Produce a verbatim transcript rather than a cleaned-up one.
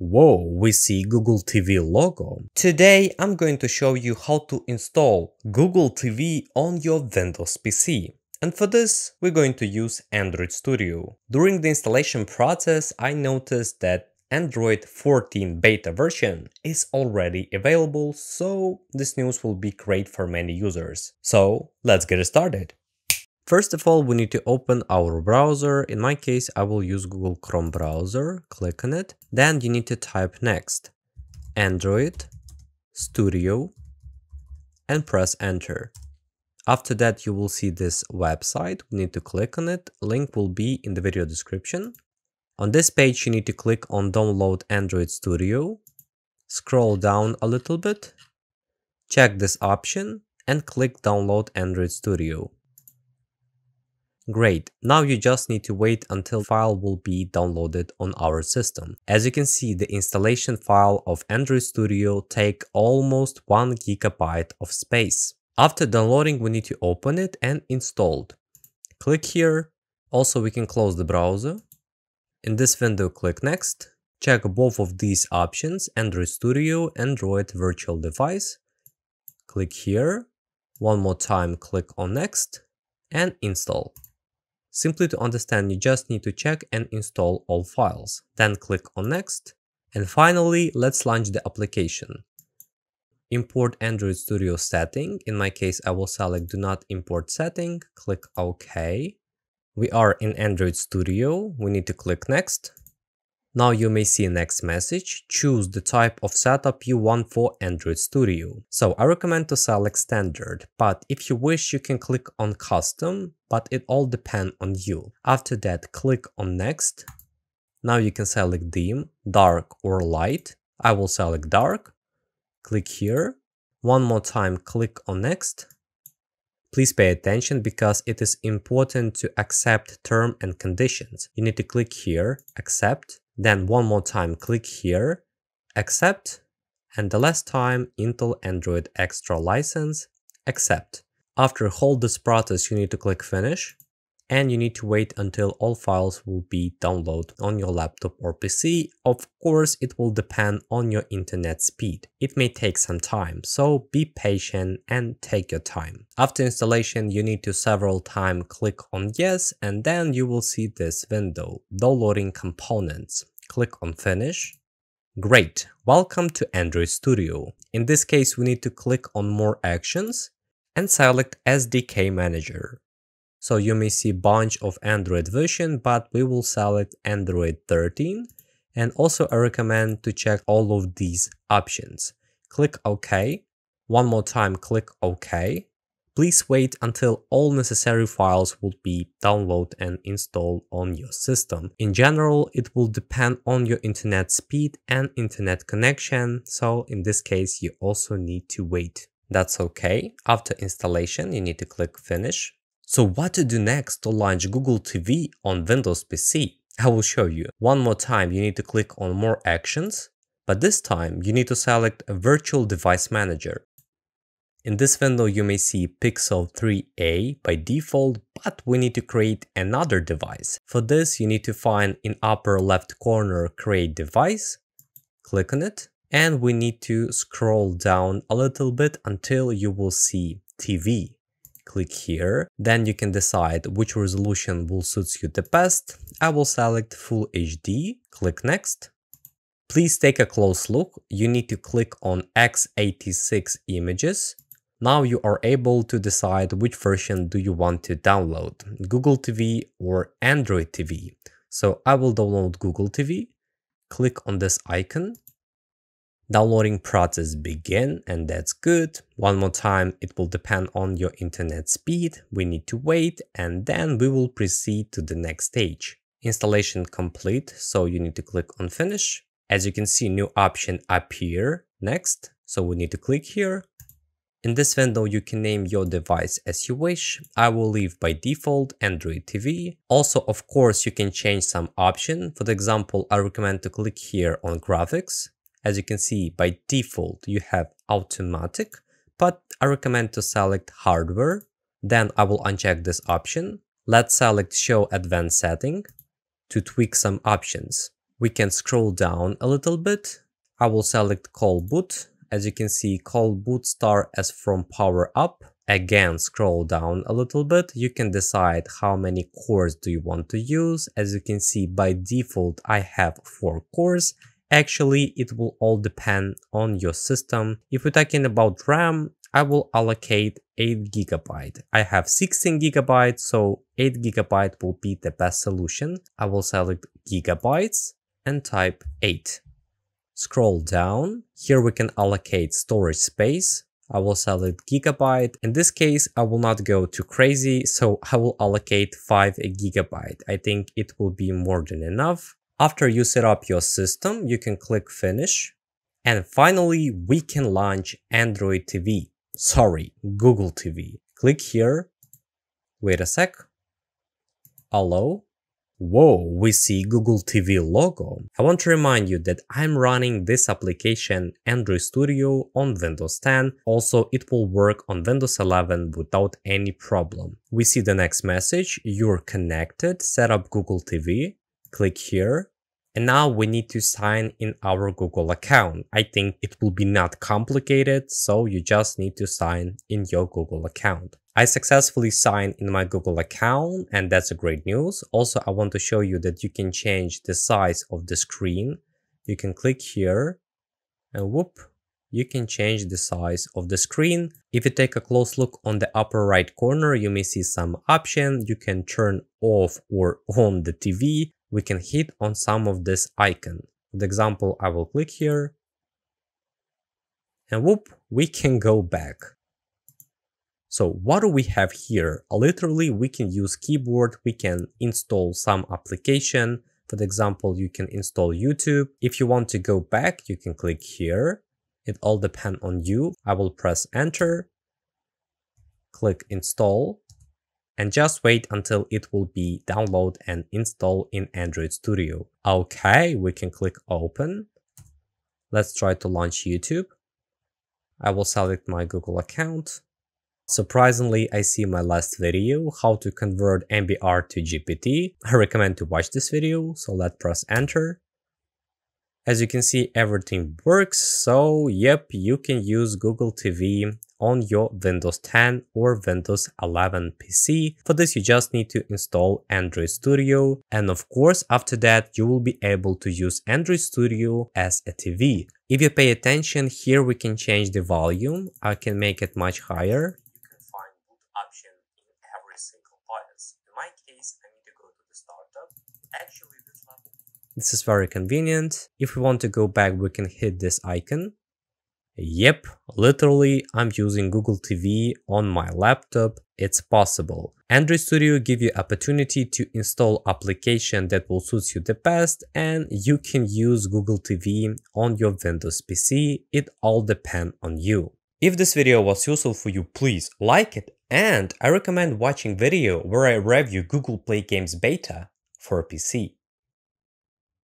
Whoa, we see Google T V logo. Today I'm going to show you how to install Google T V on your Windows P C. And for this, we're going to use Android Studio. During the installation process, I noticed that Android fourteen beta version is already available, so this news will be great for many users. So let's get started. First of all, we need to open our browser. In my case, I will use Google Chrome browser. Click on it. Then you need to type next, Android Studio, and press enter. After that, you will see this website. We need to click on it. Link will be in the video description. On this page, you need to click on Download Android Studio. Scroll down a little bit. Check this option and click Download Android Studio. Great, now you just need to wait until file will be downloaded on our system. As you can see, the installation file of Android Studio take almost one gigabyte of space. After downloading, we need to open it and installed. Click here. Also, we can close the browser. In this window, click next. Check both of these options, Android Studio, Android Virtual Device. Click here. One more time, click on next and install. Simply to understand, you just need to check and install all files. Then click on next. And finally, let's launch the application. Import Android Studio setting. In my case, I will select do not import setting. Click OK. We are in Android Studio. We need to click next. Now you may see next message. Choose the type of setup you want for Android Studio. So I recommend to select standard, but if you wish, you can click on custom, but it all depends on you. After that, click on next. Now you can select dim, dark or light. I will select dark. Click here. One more time, click on next. Please pay attention because it is important to accept terms and conditions. You need to click here, accept. Then one more time, click here, accept, and the last time, Intel Android Extra License, accept. After all this process, you need to click finish, and you need to wait until all files will be downloaded on your laptop or P C. Of course, it will depend on your internet speed. It may take some time, so be patient and take your time. After installation, you need to several times click on yes, and then you will see this window, downloading components. Click on finish. Great, welcome to Android Studio. In this case, we need to click on more actions and select S D K Manager. So you may see bunch of Android version, but we will select Android thirteen. And also I recommend to check all of these options. Click OK. One more time, click OK. Please wait until all necessary files will be downloaded and installed on your system. In general, it will depend on your internet speed and internet connection. So in this case, you also need to wait. That's okay. After installation, you need to click finish. So what to do next to launch Google T V on Windows P C? I will show you. One more time, you need to click on more actions, but this time you need to select a Virtual Device Manager. In this window, you may see Pixel three A by default, but we need to create another device. For this, you need to find in upper left corner, create device, click on it, and we need to scroll down a little bit until you will see T V. Click here, then you can decide which resolution will suit you the best. I will select Full H D, click next. Please take a close look, you need to click on x eighty-six images. Now you are able to decide which version do you want to download, Google T V or Android T V. So I will download Google T V, click on this icon. Downloading process begin, and that's good. One more time, it will depend on your internet speed. We need to wait, and then we will proceed to the next stage. Installation complete, so you need to click on finish. As you can see, new option appear, next. So we need to click here. In this window, you can name your device as you wish. I will leave by default Android T V. Also, of course, you can change some option. For example, I recommend to click here on graphics. As you can see, by default, you have automatic, but I recommend to select hardware. Then I will uncheck this option. Let's select show advanced setting to tweak some options. We can scroll down a little bit. I will select call boot. As you can see, call boot star as from power up. Again, scroll down a little bit. You can decide how many cores do you want to use. As you can see, by default, I have four cores. Actually, it will all depend on your system. If we're talking about RAM, I will allocate eight gigabyte. I have sixteen gigabyte, so eight gigabyte will be the best solution. I will select gigabytes and type eight. Scroll down. Here we can allocate storage space. I will select gigabyte. In this case, I will not go too crazy, so I will allocate five gigabyte. I think it will be more than enough. After you set up your system, you can click finish. And finally, we can launch Android T V. Sorry, Google T V. Click here. Wait a sec. Hello. Whoa, we see Google T V logo. I want to remind you that I'm running this application Android Studio on Windows ten. Also, it will work on Windows eleven without any problem. We see the next message. You're connected. Set up Google T V. Click here. And now we need to sign in our Google account. I think it will be not complicated, so you just need to sign in your Google account. I successfully signed in my Google account, and that's a great news. Also, I want to show you that you can change the size of the screen. You can click here and whoop, you can change the size of the screen. If you take a close look on the upper right corner, you may see some option. You can turn off or on the T V. We can hit on some of this icon. For example, I will click here and whoop, we can go back. So what do we have here? Literally, we can use keyboard. We can install some application. For example, you can install YouTube. If you want to go back, you can click here. It all depends on you. I will press enter, click install, and just wait until it will be download and install in Android Studio. Okay, we can click open. Let's try to launch YouTube. I will select my Google account. Surprisingly, I see my last video, how to convert M B R to G P T. I recommend to watch this video, so let's press enter. As you can see, everything works, so yep, you can use Google T V on your Windows ten or Windows eleven P C. For this, you just need to install Android Studio. And of course, after that, you will be able to use Android Studio as a T V. If you pay attention, here we can change the volume. I can make it much higher. Option in every single bias. In my case, I need to go to the startup. Actually, this level. This is very convenient. If we want to go back, we can hit this icon. Yep, literally, I'm using Google T V on my laptop. It's possible. Android Studio gives you opportunity to install application that will suit you the best, and you can use Google T V on your Windows P C. It all depends on you. If this video was useful for you, please like it. And I recommend watching video where I review Google Play Games beta for P C.